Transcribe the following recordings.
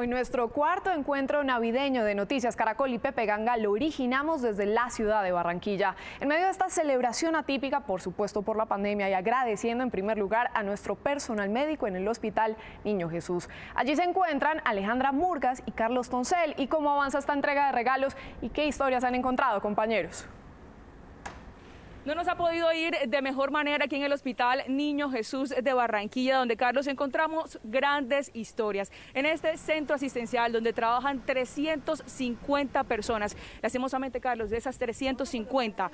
Hoy nuestro cuarto encuentro navideño de Noticias Caracol y Pepe Ganga lo originamos desde la ciudad de Barranquilla. En medio de esta celebración atípica, por supuesto por la pandemia, y agradeciendo en primer lugar a nuestro personal médico en el Hospital Niño Jesús. Allí se encuentran Alejandra Murgas y Carlos Toncel. ¿Y cómo avanza esta entrega de regalos y qué historias han encontrado, compañeros? No nos ha podido ir de mejor manera aquí en el Hospital Niño Jesús de Barranquilla, donde, Carlos, encontramos grandes historias. En este centro asistencial donde trabajan 350 personas, lastimosamente, Carlos, de esas 350,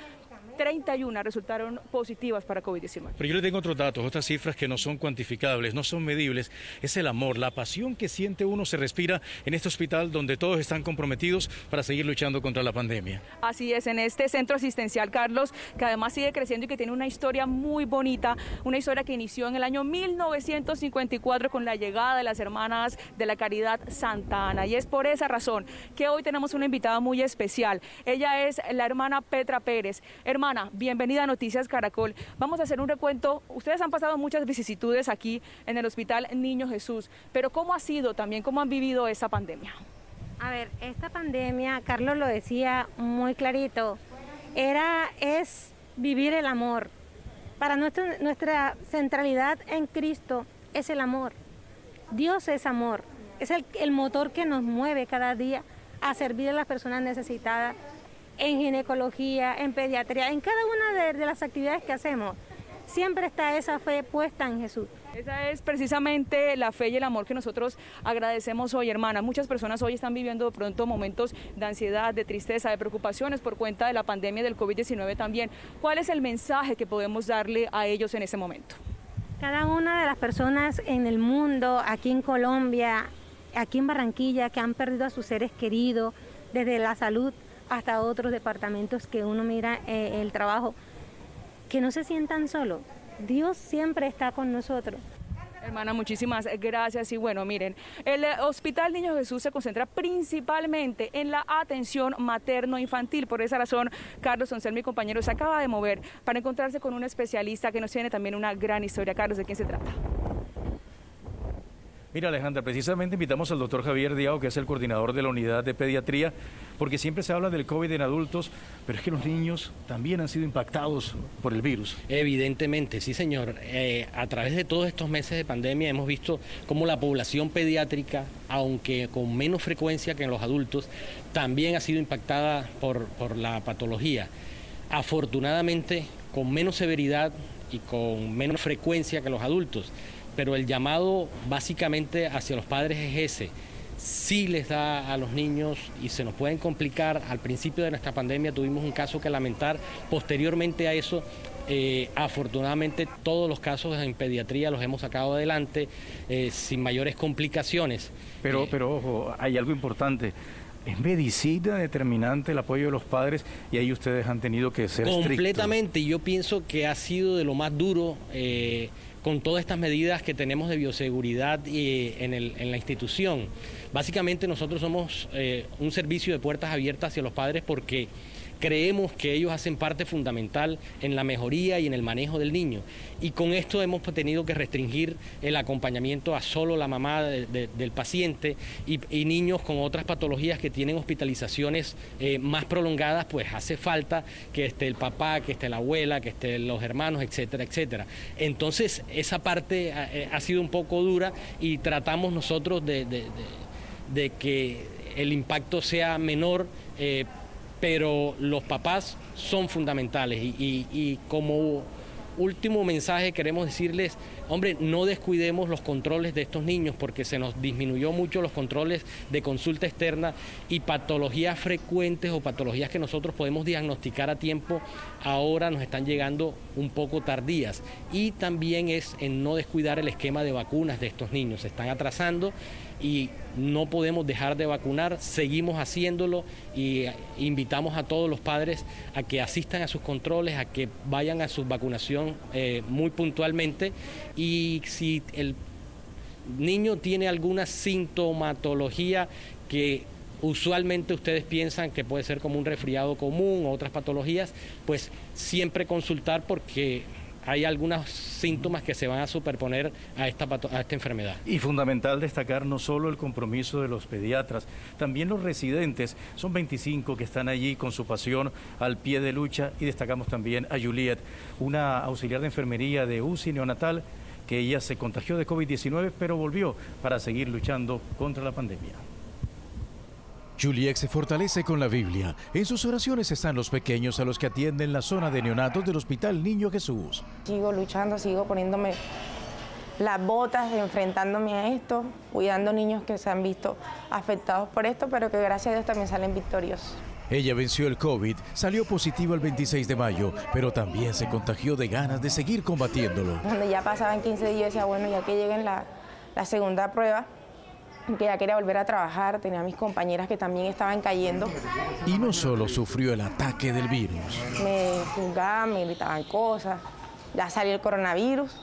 31 resultaron positivas para COVID-19. Pero yo le tengo otros datos, otras cifras que no son cuantificables, no son medibles. Es el amor, la pasión que siente uno se respira en este hospital donde todos están comprometidos para seguir luchando contra la pandemia. Así es, en este centro asistencial, Carlos, que además sigue creciendo y que tiene una historia muy bonita, una historia que inició en el año 1954 con la llegada de las hermanas de la Caridad Santa Ana. Y es por esa razón que hoy tenemos una invitada muy especial. Ella es la hermana Petra Pérez. Hermana, bienvenida a Noticias Caracol. Vamos a hacer un recuento. Ustedes han pasado muchas vicisitudes aquí en el Hospital Niño Jesús, pero ¿cómo ha sido también, cómo han vivido esta pandemia? A ver, esta pandemia, Carlos lo decía muy clarito, es vivir el amor. Para nuestra centralidad en Cristo es el amor. Dios es amor, es el motor que nos mueve cada día a servir a las personas necesitadas, en ginecología, en pediatría, en cada una de las actividades que hacemos. Siempre está esa fe puesta en Jesús. Esa es precisamente la fe y el amor que nosotros agradecemos hoy, hermana. Muchas personas hoy están viviendo de pronto momentos de ansiedad, de tristeza, de preocupaciones por cuenta de la pandemia del COVID-19 también. ¿Cuál es el mensaje que podemos darle a ellos en ese momento? Cada una de las personas en el mundo, aquí en Colombia, aquí en Barranquilla, que han perdido a sus seres queridos, desde la salud hasta otros departamentos que uno mira el trabajo, que no se sientan solos. Dios siempre está con nosotros. Hermana, muchísimas gracias. Y bueno, miren, el Hospital Niño Jesús se concentra principalmente en la atención materno-infantil. Por esa razón, Carlos Sonser, mi compañero, se acaba de mover para encontrarse con un especialista que nos tiene también una gran historia. Carlos, ¿de quién se trata? Mira, Alejandra, precisamente invitamos al doctor Javier Diago, que es el coordinador de la unidad de pediatría, porque siempre se habla del COVID en adultos, pero es que los niños también han sido impactados por el virus. Evidentemente, sí, señor. A través de todos estos meses de pandemia hemos visto cómo la población pediátrica, aunque con menos frecuencia que en los adultos, también ha sido impactada por la patología. Afortunadamente, con menos severidad y con menos frecuencia que los adultos. Pero el llamado básicamente hacia los padres es ese. Sí les da a los niños y se nos pueden complicar. Al principio de nuestra pandemia tuvimos un caso que lamentar. Posteriormente a eso, afortunadamente todos los casos en pediatría los hemos sacado adelante sin mayores complicaciones. Pero ojo, hay algo importante. Es medicina determinante el apoyo de los padres y ahí ustedes han tenido que ser estrictos. Completamente. Yo pienso que ha sido de lo más duro con todas estas medidas que tenemos de bioseguridad en la institución. Básicamente nosotros somos un servicio de puertas abiertas hacia los padres porque creemos que ellos hacen parte fundamental en la mejoría y en el manejo del niño. Y con esto hemos tenido que restringir el acompañamiento a solo la mamá del paciente y niños con otras patologías que tienen hospitalizaciones más prolongadas, pues hace falta que esté el papá, que esté la abuela, que estén los hermanos, etcétera, etcétera. Entonces esa parte ha sido un poco dura y tratamos nosotros de que el impacto sea menor, pero los papás son fundamentales y como último mensaje queremos decirles, hombre, no descuidemos los controles de estos niños porque se nos disminuyó mucho los controles de consulta externa y patologías frecuentes o patologías que nosotros podemos diagnosticar a tiempo, ahora nos están llegando un poco tardías. Y también es en no descuidar el esquema de vacunas de estos niños, se están atrasando y no podemos dejar de vacunar, seguimos haciéndolo y invitamos a todos los padres a que asistan a sus controles, a que vayan a su vacunación muy puntualmente y si el niño tiene alguna sintomatología que usualmente ustedes piensan que puede ser como un resfriado común o otras patologías, pues siempre consultar porque hay algunos síntomas que se van a superponer a esta enfermedad. Y fundamental destacar no solo el compromiso de los pediatras, también los residentes. Son 25 que están allí con su pasión al pie de lucha, y destacamos también a Juliet, una auxiliar de enfermería de UCI neonatal, que ella se contagió de COVID-19 pero volvió para seguir luchando contra la pandemia. Juliet se fortalece con la Biblia. En sus oraciones están los pequeños a los que atienden la zona de neonatos del Hospital Niño Jesús. Sigo luchando, sigo poniéndome las botas, enfrentándome a esto, cuidando niños que se han visto afectados por esto, pero que gracias a Dios también salen victoriosos. Ella venció el COVID, salió positiva el 26 de mayo, pero también se contagió de ganas de seguir combatiéndolo. Cuando ya pasaban 15 días, decía, bueno, ya que lleguen la segunda prueba, que ya quería volver a trabajar, tenía a mis compañeras que también estaban cayendo. Y no solo sufrió el ataque del virus. Me juzgaban, me gritaban cosas, ya salió el coronavirus,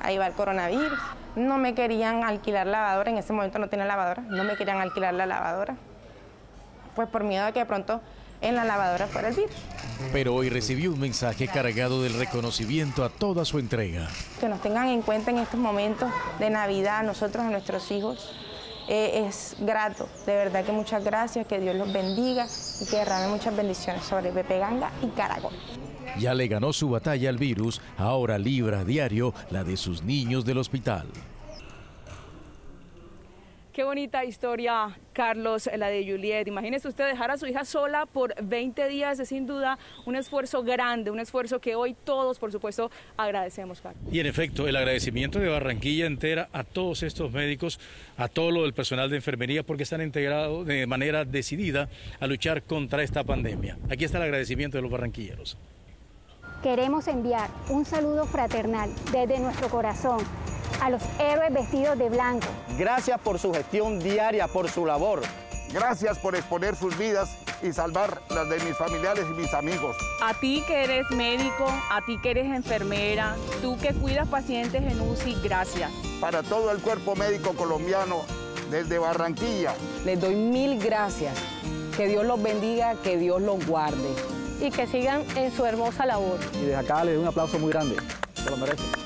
ahí va el coronavirus. No me querían alquilar lavadora, en ese momento no tenía lavadora, no me querían alquilar la lavadora, pues por miedo a que de pronto en la lavadora fuera el virus. Pero hoy recibió un mensaje cargado del reconocimiento a toda su entrega. Que nos tengan en cuenta en estos momentos de Navidad, nosotros, a nuestros hijos, es grato. De verdad que muchas gracias, que Dios los bendiga y que derrame muchas bendiciones sobre Pepe Ganga y Caracol. Ya le ganó su batalla al virus, ahora libra a diario la de sus niños del hospital. Qué bonita historia, Carlos, la de Juliet. Imagínese usted dejar a su hija sola por 20 días, es sin duda un esfuerzo grande, un esfuerzo que hoy todos, por supuesto, agradecemos, Carlos. Y en efecto, el agradecimiento de Barranquilla entera a todos estos médicos, a todo lo del personal de enfermería, porque están integrados de manera decidida a luchar contra esta pandemia. Aquí está el agradecimiento de los barranquilleros. Queremos enviar un saludo fraternal desde nuestro corazón a los héroes vestidos de blanco. Gracias por su gestión diaria, por su labor. Gracias por exponer sus vidas y salvar las de mis familiares y mis amigos. A ti que eres médico, a ti que eres enfermera, tú que cuidas pacientes en UCI, gracias. Para todo el cuerpo médico colombiano, desde Barranquilla. Les doy 1000 gracias. Que Dios los bendiga, que Dios los guarde. Y que sigan en su hermosa labor. Y desde acá les doy un aplauso muy grande. Se lo merecen.